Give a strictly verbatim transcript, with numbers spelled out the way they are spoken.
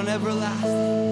and everlasting.